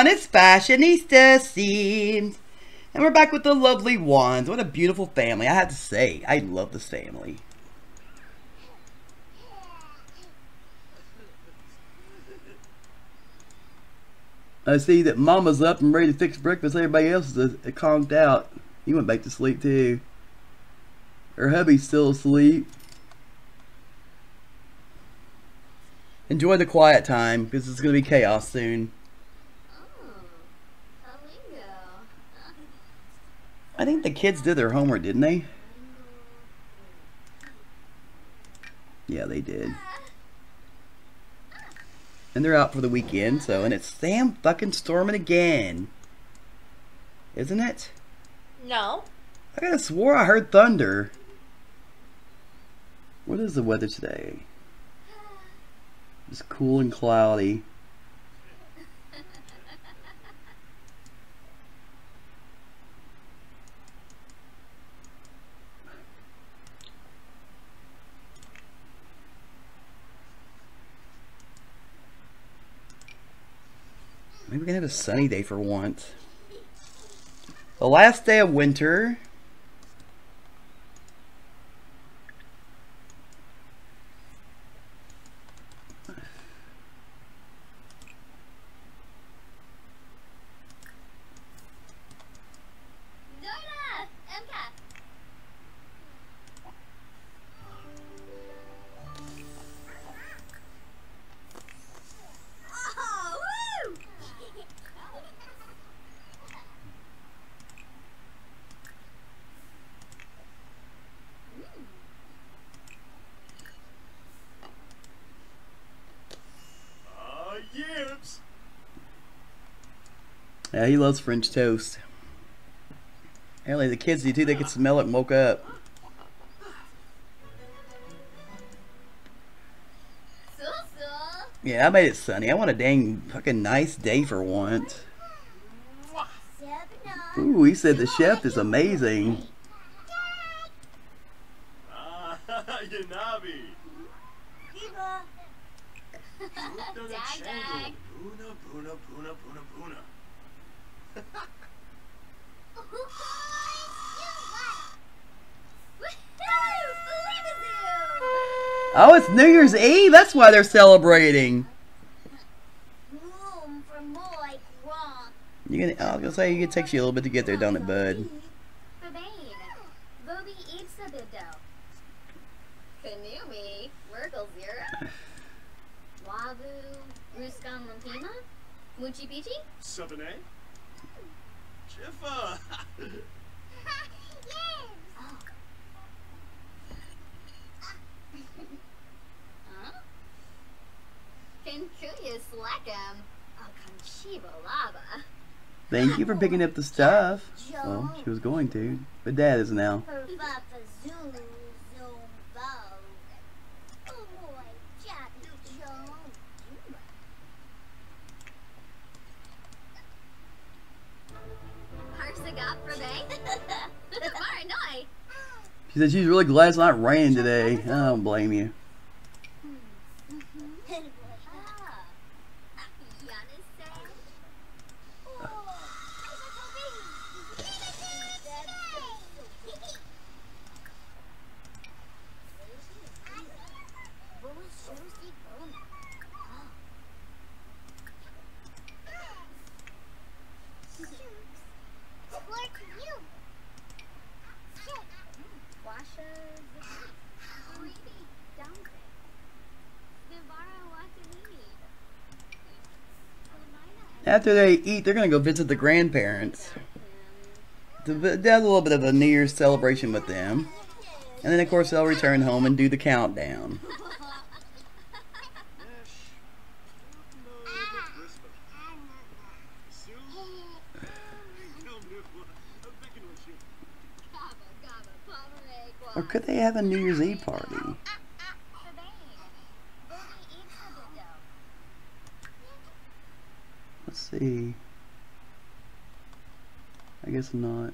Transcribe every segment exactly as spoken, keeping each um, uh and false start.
everyone, it's Fashionista Sims, and we're back with the lovely Wans. What a beautiful family, I have to say. I love this family. I see that Mama's up and ready to fix breakfast. Everybody else is uh, conked out. He went back to sleep too. Her hubby's still asleep. Enjoy the quiet time, because it's going to be chaos soon. I think the kids did their homework, didn't they? Yeah, they did. And they're out for the weekend, so, and it's Sam fucking storming again. Isn't it? No. I could have swore I heard thunder. What is the weather today? It's cool and cloudy. Maybe we can have a sunny day for once. The last day of winter. Yeah, he loves French toast. Apparently the kids do too, they could smell it and woke up. Yeah, I made it sunny. I want a dang fucking nice day for once. Ooh, he said the chef is amazing. Oh, it's New Year's Eve. That's why they're celebrating. You gonna? I was gonna say it takes you a little bit to get there, don't it, bud? Thank you for picking up the stuff. Well, she was going to, but Dad is now. She said she's really glad it's not raining today. I don't blame you. After they eat, they're going to go visit the grandparents. They have a little bit of a New Year's celebration with them. And then, of course, they'll return home and do the countdown. Or could they have a New Year's Eve party? Let's see. I guess not.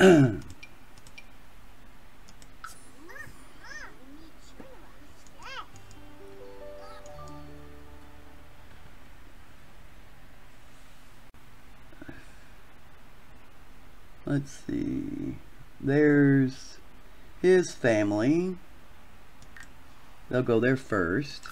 Let's see, there's his family. They'll go there first.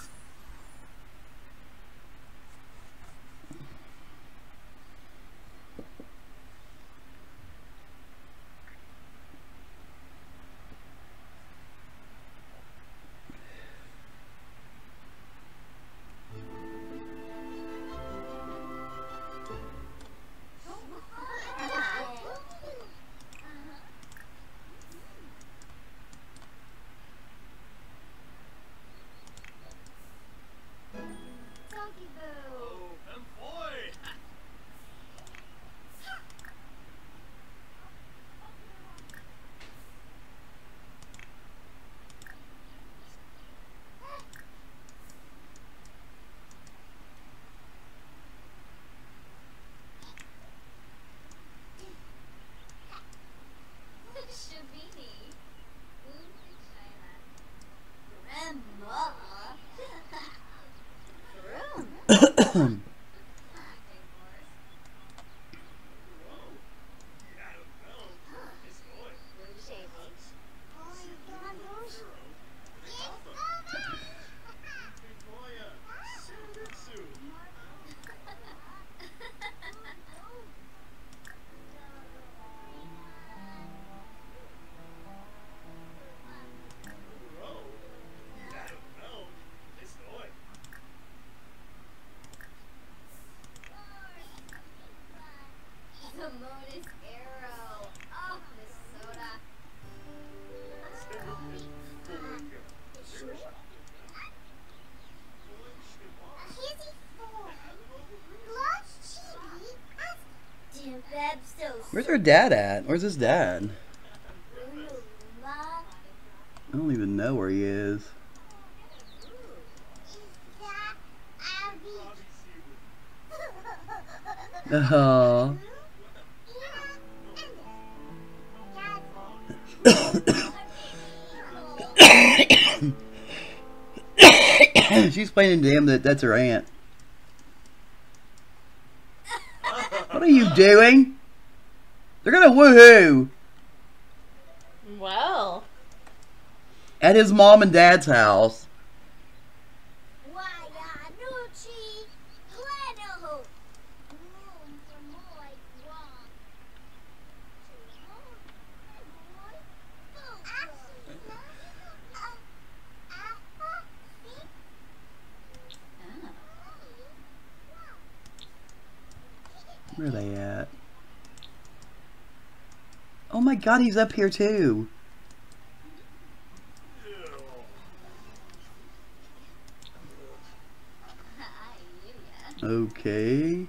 Where's our dad at? Where's his dad? I don't even know where he is. Oh. She's explaining to him that that's her aunt. What are you doing? They're gonna woohoo! Well. At his mom and dad's house. Where are they at? Oh my god, he's up here too. Okay.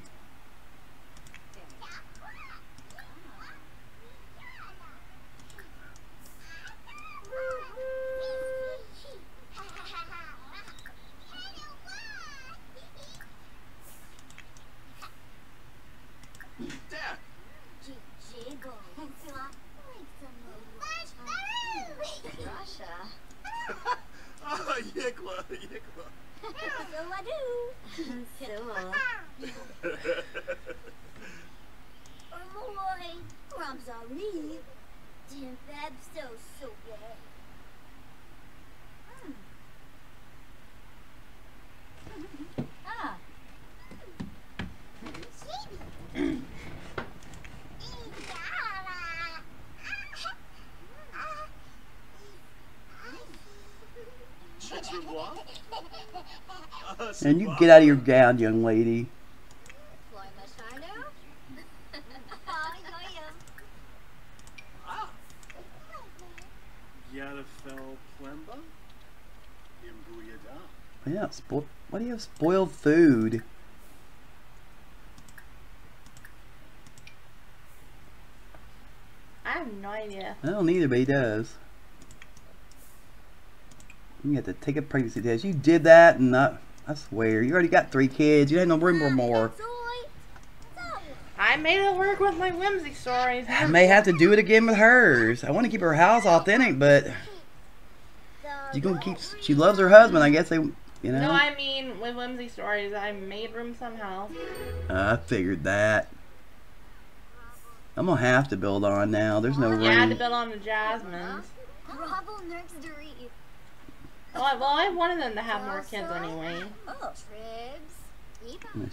And you get out of your gown, young lady. Yeah, spo why do you have spoiled food? I have no idea. I don't either, but he does. You have to take a pregnancy test. You did that and not... I swear, you already got three kids. You had no room for more. I I made it work with my whimsy stories. I may have to do it again with hers. I want to keep her house authentic, but you gonna keep. She loves her husband. I guess they, you know. No, I mean with whimsy stories, I made room somehow. I figured that. I'm gonna have to build on now. There's no room. Yeah, I had to build on the jasmines. Well, I wanted them to have more kids anyway.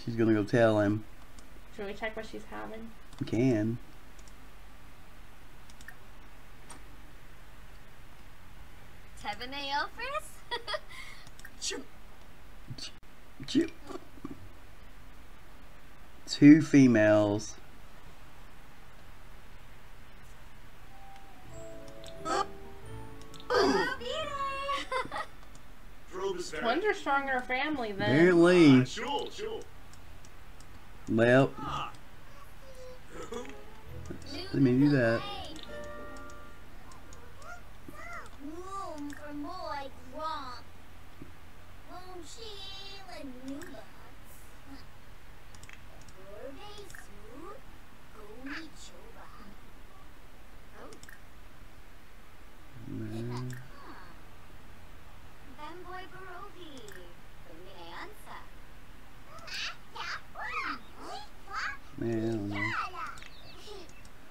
She's gonna go tell him. Should we check what she's having? We can. seven A L first? Two females. Twins are stronger family than. Apparently. Uh, sure, sure. Well. Let me do that.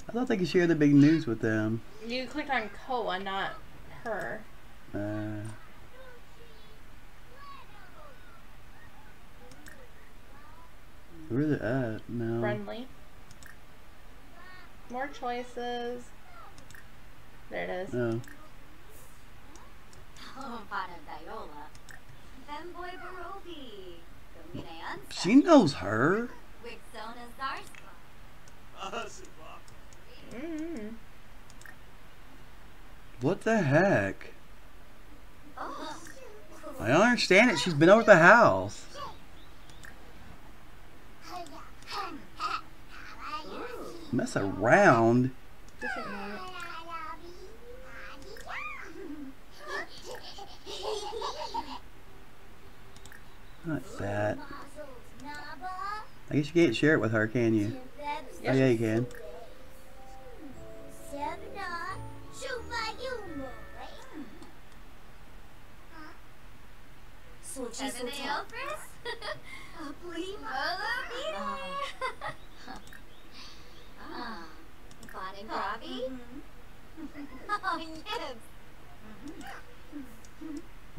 I thought they could share the big news with them. You clicked on Koa, not her. Uh. Where's it at? No. Friendly. More choices. There it is. Oh. She knows her. Mm. What the heck? Oh. I don't understand it. She's been over the house. Mess around. Not that. I guess you can't share it with her, can you? Oh yeah, you can.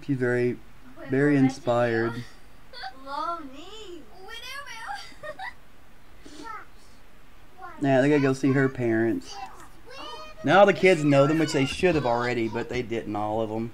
She's very, very inspired. Now they gotta go see her parents. Now the kids know them, which they should have already, but they didn't, all of them.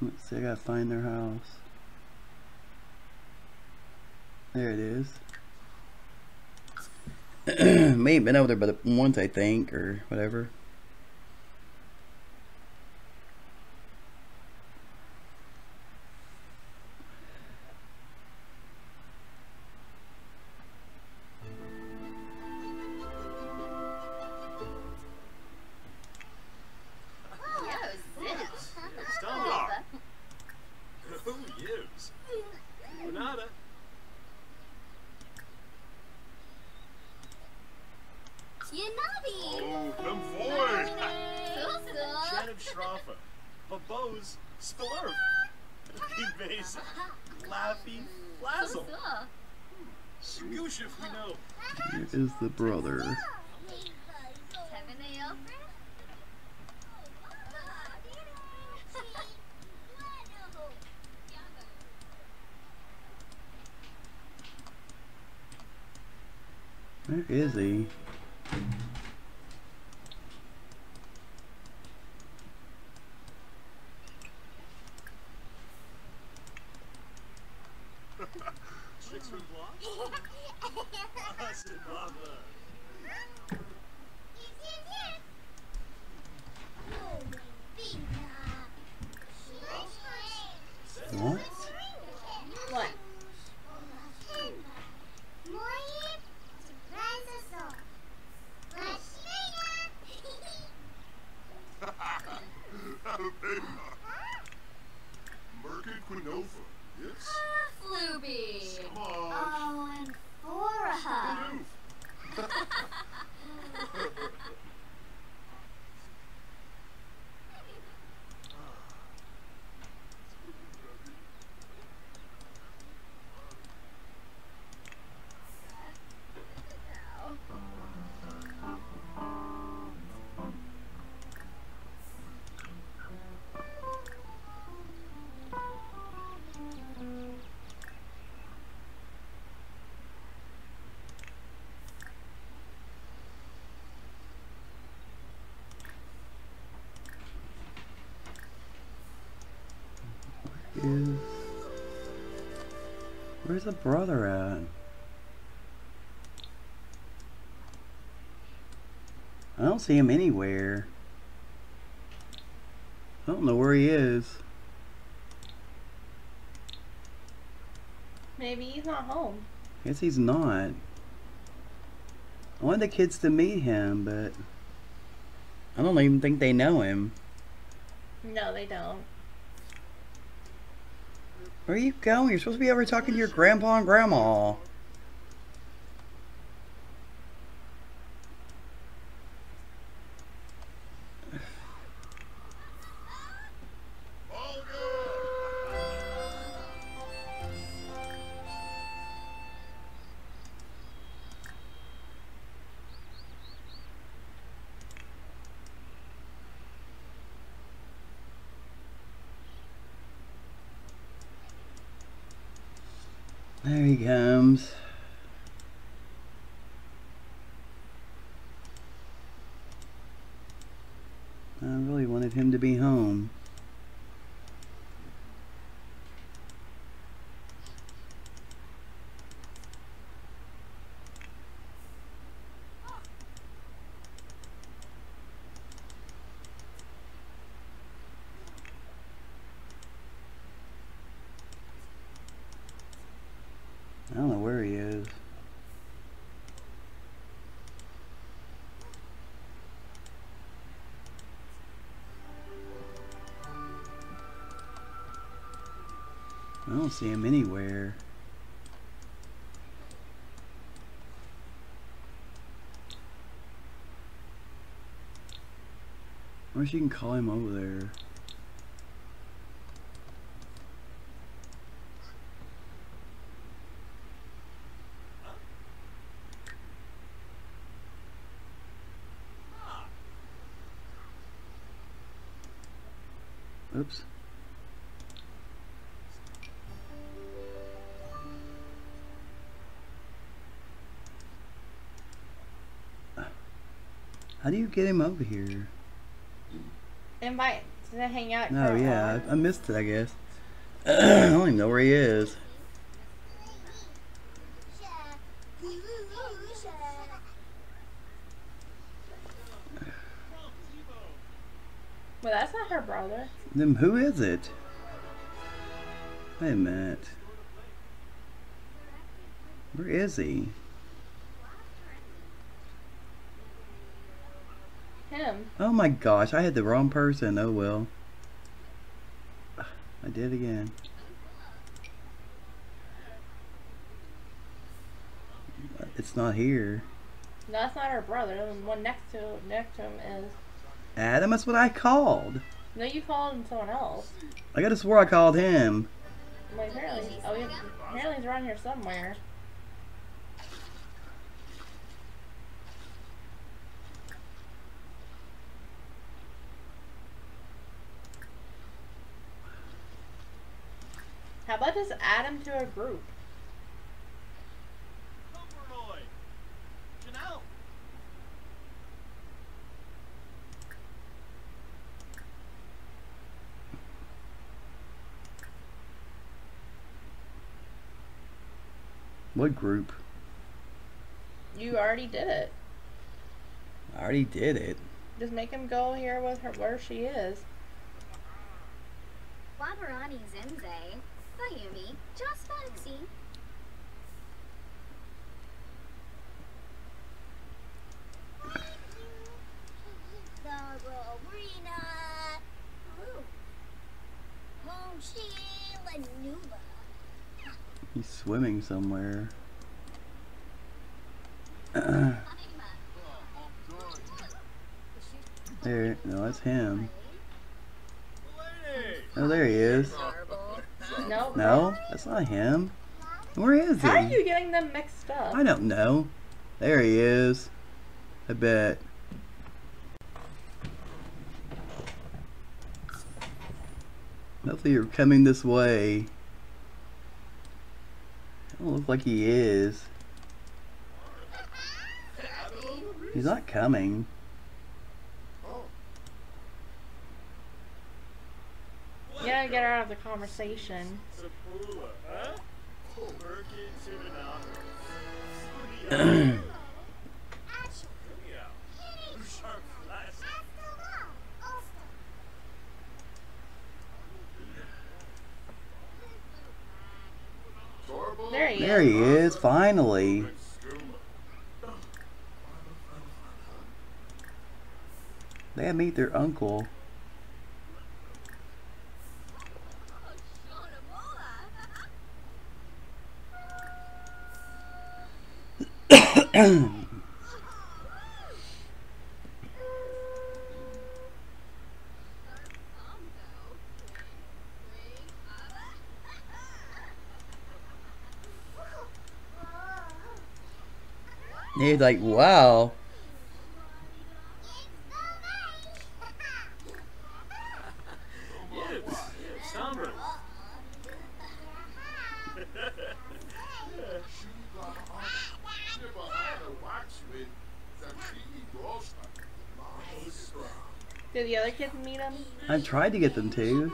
Let's see, I gotta find their house. There it is. We ain't been over there but once, I think, or whatever. Fucking face. Laffy Flazzle. Shigushif, we know. Here is the brother. Where is he? What? What? Merkin yes. Flooby. Oh, and Fora. Is where's the brother at? I don't see him anywhere. I don't know where he is. Maybe he's not home. I guess he's not. I want the kids to meet him, but I don't even think they know him. No, they don't. Where are you going? You're supposed to be over talking to your grandpa and grandma. There he comes. I really wanted him to be home. I don't know where he is. I don't see him anywhere. I wish you can call him over there. Oops. How do you get him over here? Invite to hang out. No, yeah, I, I missed it, I guess. I don't even know where he is. Well, that's not her brother. Then who is it? Wait a minute. Where is he? Him. Oh my gosh, I had the wrong person. Oh well. I did again. It's not here. No, that's not her brother. The one next to next to him is Adam, that's what I called. No, you called someone else. I gotta swear I called him. Wait, apparently, oh, yeah, apparently he's around here somewhere. How about just add him to a group? What group? You already did it. I already did it. Just make him go here with her where she is. Wabarani Zenze, Sayumi, just fancy. He's swimming somewhere. There, no, that's him. Oh, there he is. Nope. No, that's not him. Where is he? How are you getting them mixed up? I don't know. There he is. I bet. Hopefully you're coming this way. Doesn't look like he is. He's not coming. You gotta get her out of the conversation. There he, there he is, finally. They meet their uncle. He's like, wow. Did the other kids meet him? I tried to get them to.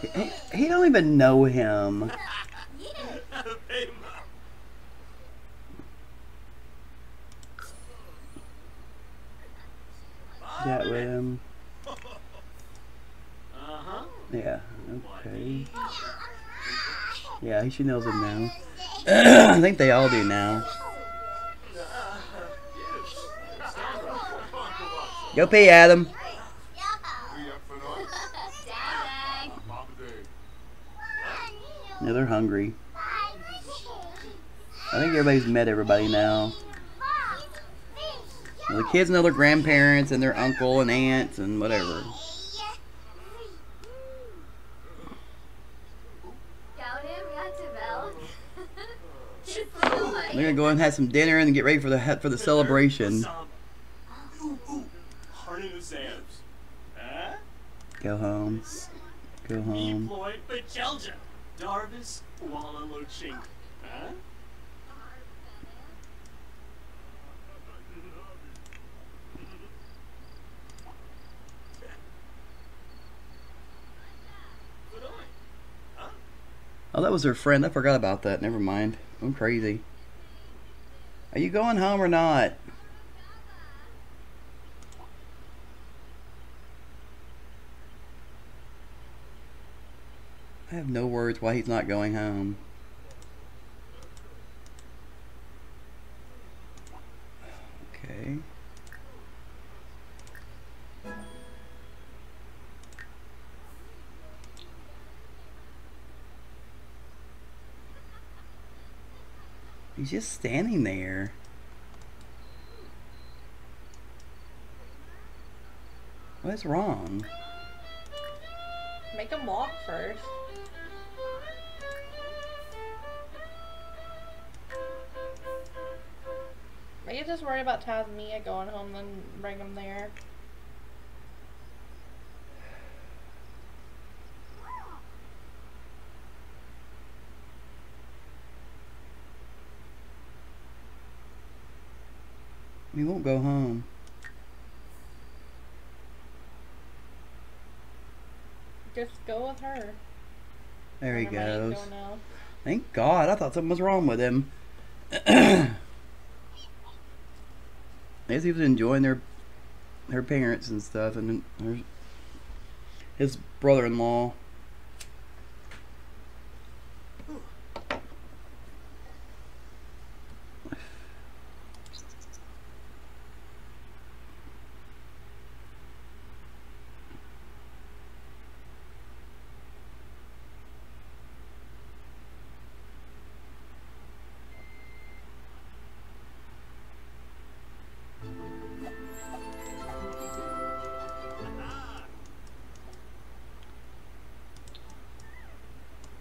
He, he don't even know him. Chat with him. Uh-huh. Yeah, okay. Yeah, she knows him now. I think they all do now. Go pee, Adam. Yeah, they're hungry. I think everybody's met everybody now. Well, the kids know their grandparents and their uncle and aunts and whatever. They're gonna go and have some dinner and get ready for the for the celebration. Go home. Go home. Oh, that was her friend. I forgot about that. Never mind. I'm crazy. Are you going home or not? I have no words why he's not going home. Okay. He's just standing there. What's wrong? Make them walk first. Maybe just worry about Tasmia going home, then bring them there. We won't go home. Just go with her. There he goes. Thank God. I thought something was wrong with him. I guess he was enjoying their her parents and stuff, and her, his brother-in-law.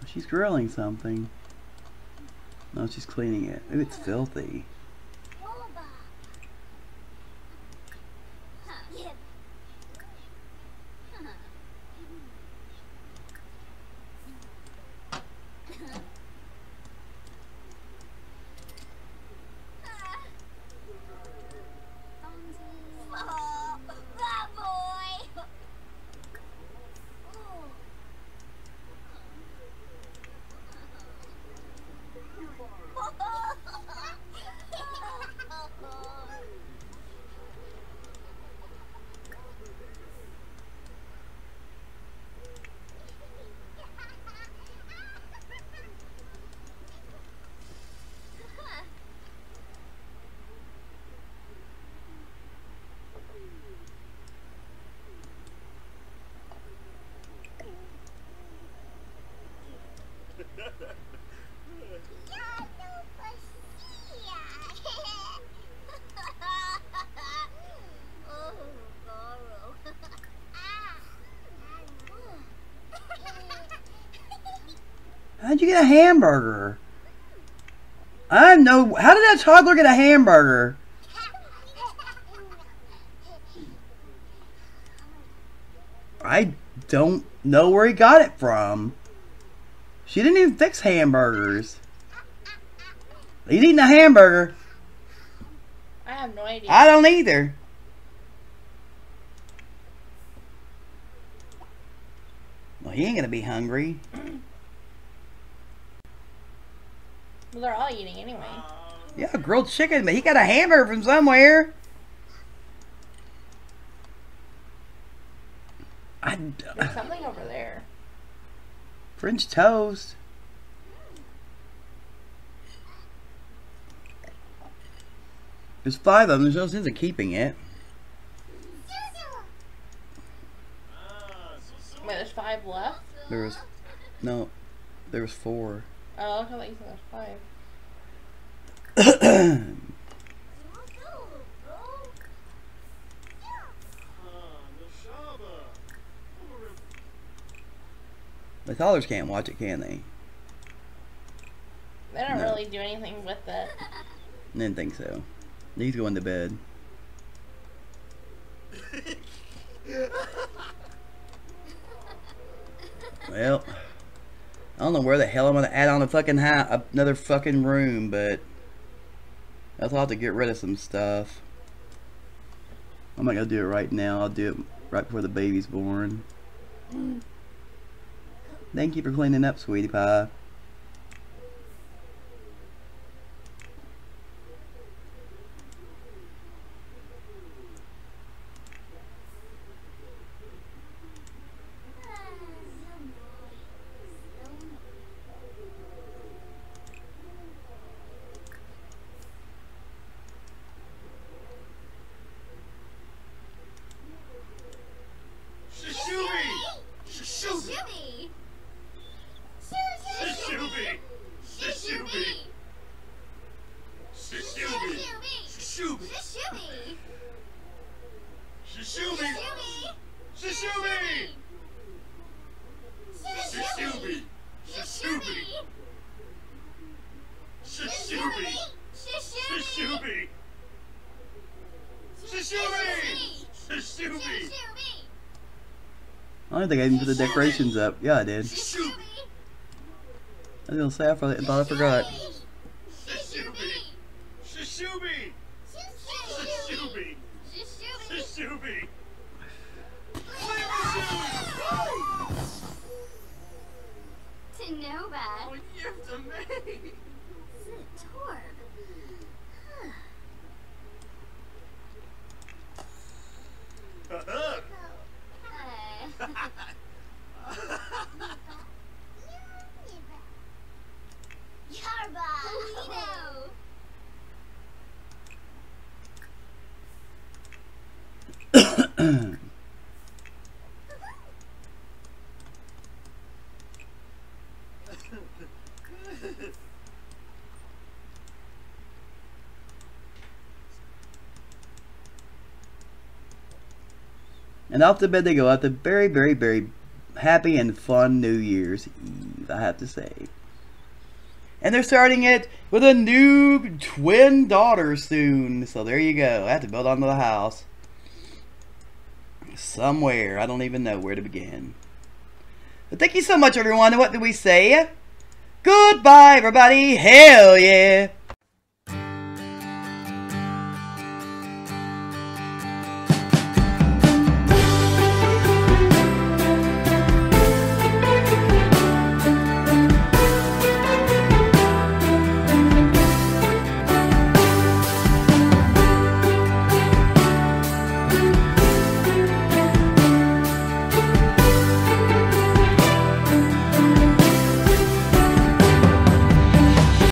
She's grilling something. No, she's cleaning it. Ooh, it's filthy. How'd you get a hamburger? I know. How did that toddler get a hamburger? I don't know where he got it from. She didn't even fix hamburgers. He's eating a hamburger. I have no idea. I don't either. Well, he ain't gonna be hungry. Well, they're all eating anyway. Yeah, grilled chicken, but he got a hamburger from somewhere. I, There's something over there. French toast. There's five of them. There's no sense of keeping it. Wait, there's five left? There was... No. There was four. Oh, I thought you said there's five. The toddlers can't watch it, can they? They don't no. really do anything with it. I didn't think so. He's going to bed. Well, I don't know where the hell I'm gonna add on a fucking high, another fucking room, but I'll have to get rid of some stuff. I'm not gonna do it right now. I'll do it right before the baby's born. Mm. Thank you for cleaning up, sweetie pie. Shoo-shoo-me! don't think I even put the decorations up. Yeah, I did. I was gonna say I probably thought I forgot. And off to bed they go. Out a very, very, very happy and fun New Year's Eve, I have to say. And they're starting it with a new twin daughter soon. So there you go. I have to build onto the house. Somewhere. I don't even know where to begin. But thank you so much, everyone. And what did we say? Goodbye, everybody. Hell yeah.